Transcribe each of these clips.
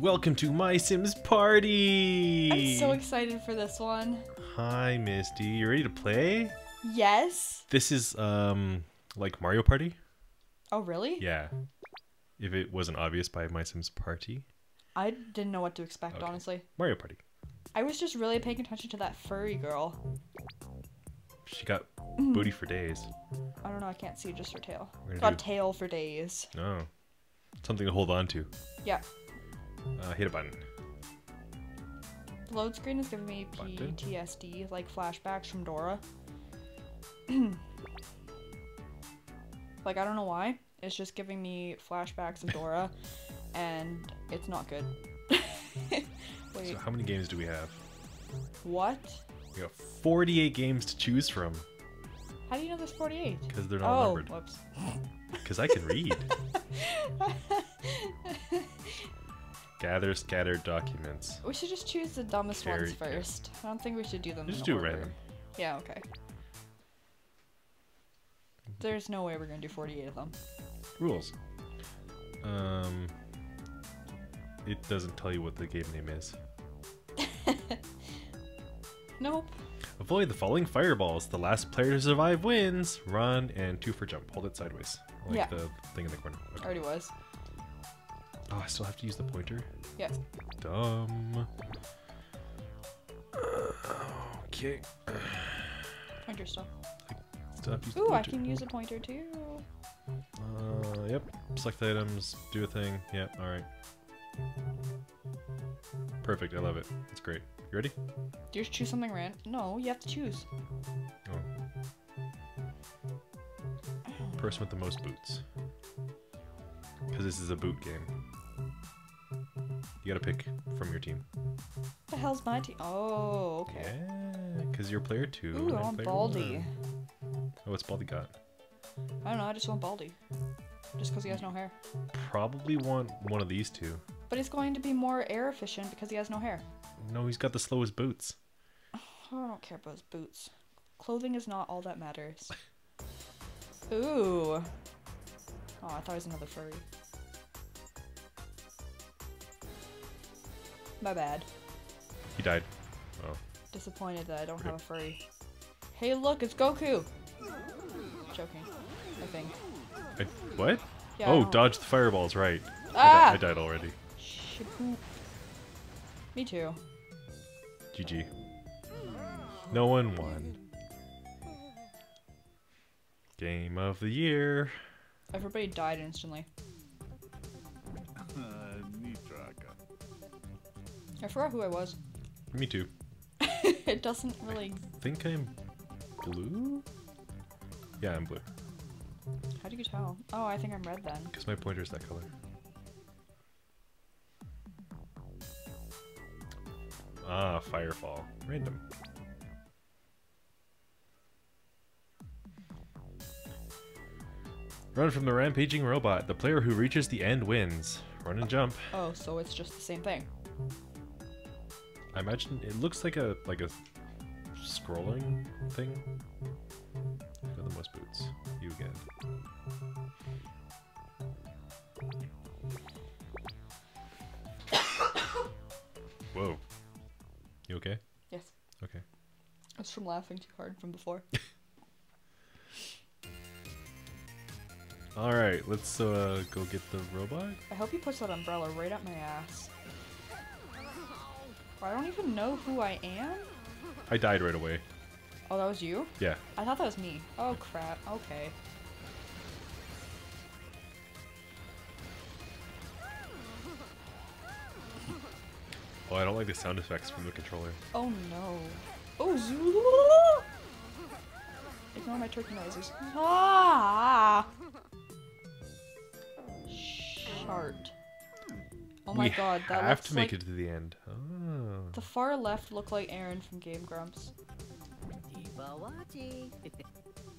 Welcome to My Sims Party! I'm so excited for this one. Hi, Misty. You ready to play? Yes. This is, like Mario Party. Oh, really? Yeah. If it wasn't obvious by My Sims Party. I didn't know what to expect, honestly. Mario Party. I was just really paying attention to that furry girl. She got booty for days. I don't know. I can't see just her tail. Got tail for days. Oh. Something to hold on to. Yeah. Hit a button. The load screen is giving me PTSD, like flashbacks from Dora. Like, I don't know why. It's just giving me flashbacks of Dora, and it's not good. Wait. So how many games do we have? What? We have 48 games to choose from. How do you know there's 48? Because they're not numbered. Oh, whoops. Because I can read. Gather scattered documents. We should just choose the dumbest ones first. I don't think we should do them. Just do random. Yeah, okay. There's no way we're gonna do 48 of them. Rules. It doesn't tell you what the game name is. Nope. Avoid the falling fireballs. The last player to survive wins. Run and 2 for jump. Hold it sideways. Like the thing in the corner. Okay. Already was. Oh, I still have to use the pointer? Yeah. Dumb. Okay. Pointer still. Ooh, I can use a pointer too. Yep. Select items, do a thing. Yep, alright. Perfect, I love it. It's great. You ready? Do you choose something random? No, you have to choose. Oh. Person with the most boots. Because this is a boot game. You gotta pick from your team. The hell's my team? Oh, okay. Yeah, because you're player 2. Ooh, I want Baldi. Oh, what's Baldi got? I don't know, I just want Baldi. Just because he has no hair. Probably want one of these two. But he's going to be more air efficient because he has no hair. No, he's got the slowest boots. Oh, I don't care about his boots. Clothing is not all that matters. Ooh. Oh, I thought he was another furry. My bad. He died. Oh. Disappointed that I don't have a furry. Hey, look, it's Goku! Joking, I think. What? Yeah, oh, dodge the fireballs, right. Ah! I died already. Me too. GG. No one won. Game of the year. Everybody died instantly. I forgot who I was. Me too. It doesn't really... I think I'm blue? Yeah, I'm blue. How do you tell? Oh, I think I'm red then. Because my pointer's that color. Ah, Firefall. Random. Run from the rampaging robot. The player who reaches the end wins. Run and jump. Oh, so it's just the same thing. I imagine it looks like a scrolling thing. For the most boots, you again. Whoa. You okay? Yes. Okay. It's from laughing too hard from before. All right, let's go get the robot. I hope he puts that umbrella right up my ass. I don't even know who I am. I died right away. Oh, that was you? Yeah. I thought that was me. Oh crap. Okay. Oh, I don't like the sound effects from the controller. Oh no. Oh, zoo. Ignore my turkey noises. Ah! Shart. Oh my god, that looks like... We have to make it to the end. Oh. The far left look like Aaron from Game Grumps.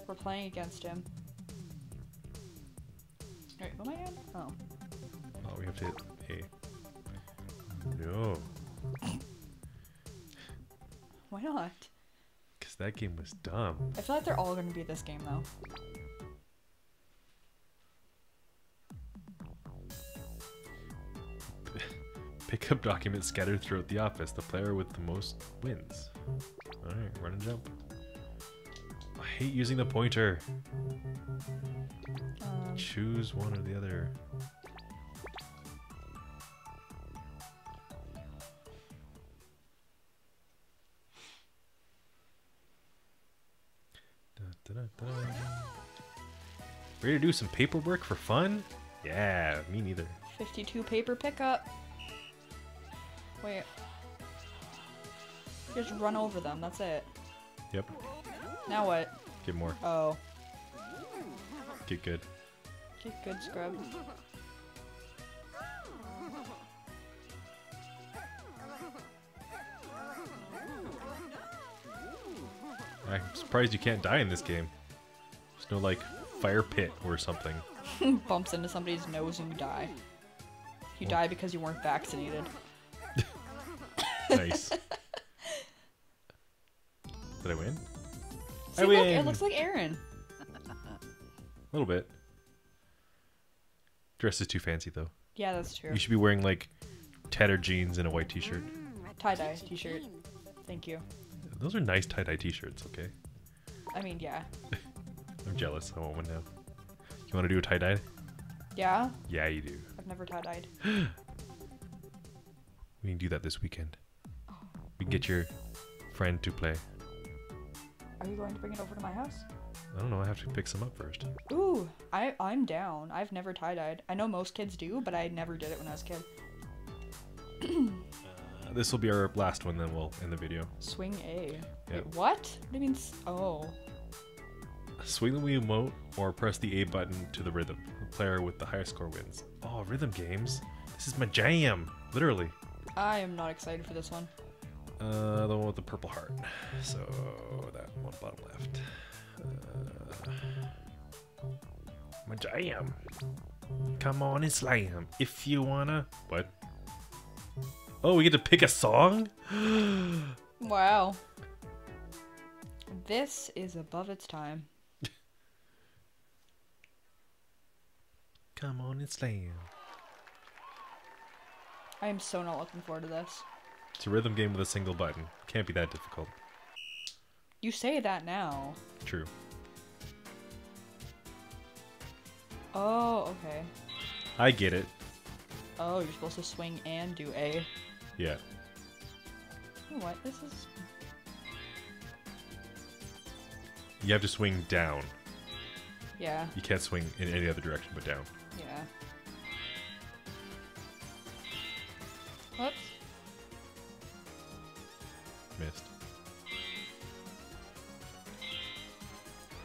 We're playing against him. Alright, what am I on? Oh. Oh, we have to hit A. No. Why not? Because that game was dumb. I feel like they're all going to be this game, though. Pick up documents scattered throughout the office. The player with the most wins. Alright, run and jump. I hate using the pointer. Choose one or the other. Ready to do some paperwork for fun? Yeah, me neither. 52 paper pickup. Wait. Just run over them, that's it. Yep. Now what? Get more. Oh. Get good. Get good, scrub. I'm surprised you can't die in this game. There's no, like, fire pit or something. Bumps into somebody's nose and you die. You die because you weren't vaccinated. Nice. Did I win? See, I win! Look, it looks like Aaron. A little bit. Dress is too fancy, though. Yeah, that's true. You should be wearing, like, tattered jeans and a white t-shirt. Tie-dye t-shirt. Thank you. Those are nice tie-dye t-shirts, okay? I mean, yeah. I'm jealous. I want one now. You want to do a tie-dye? Yeah. Yeah, you do. I've never tie-dyed. We can do that this weekend. Oh. We can get your friend to play. Are you going to bring it over to my house? I don't know. I have to pick some up first. Ooh, I'm down. I've never tie-dyed. I know most kids do, but I never did it when I was a kid. This will be our last one, then we'll end the video. Swing A. Yep. Wait, what? What do you mean? Oh. Swing the Wii remote or press the A button to the rhythm. The player with the highest score wins. Oh, rhythm games. This is my jam. Literally. I am not excited for this one. The one with the purple heart. So, that one bottom left. My jam. Come on and slam. If you wanna. What? Oh, we get to pick a song? Wow. This is above its time. Come on, it's slam. I am so not looking forward to this. It's a rhythm game with a single button. Can't be that difficult. You say that now. True. Oh, okay. I get it. Oh, you're supposed to swing and do A. Yeah. You know what? This is... You have to swing down. Yeah. You can't swing in any other direction but down. Yeah. Whoops. Missed.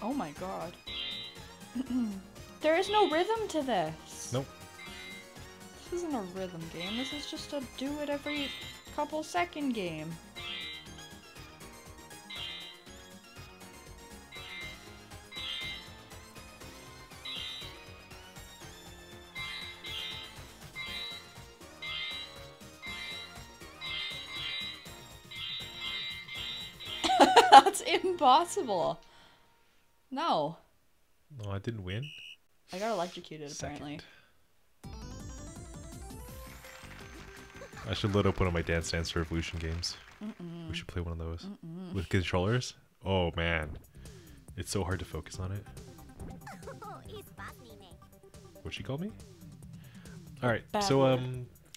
Oh my god. There is no rhythm to this. Nope. This isn't a rhythm game. This is just a do it every couple second game. That's impossible. No. No, I didn't win. I got electrocuted, apparently. I should load up one of my Dance Dance Revolution games. We should play one of those. With controllers? Oh, man. It's so hard to focus on it. What she called me? Alright, so,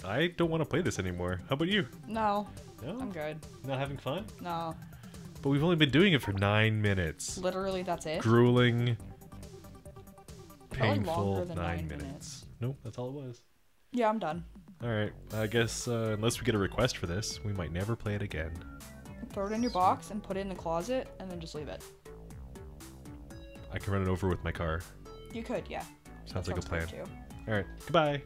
I don't want to play this anymore. How about you? No. No? I'm good. Not having fun? No. But we've only been doing it for 9 minutes. Literally, that's it? Grueling, painful 9 minutes. Nope, that's all it was. Yeah, I'm done. Alright, I guess unless we get a request for this, we might never play it again. Throw it in your box and put it in the closet and then just leave it. I can run it over with my car. You could, yeah. Sounds like a plan. Alright, goodbye.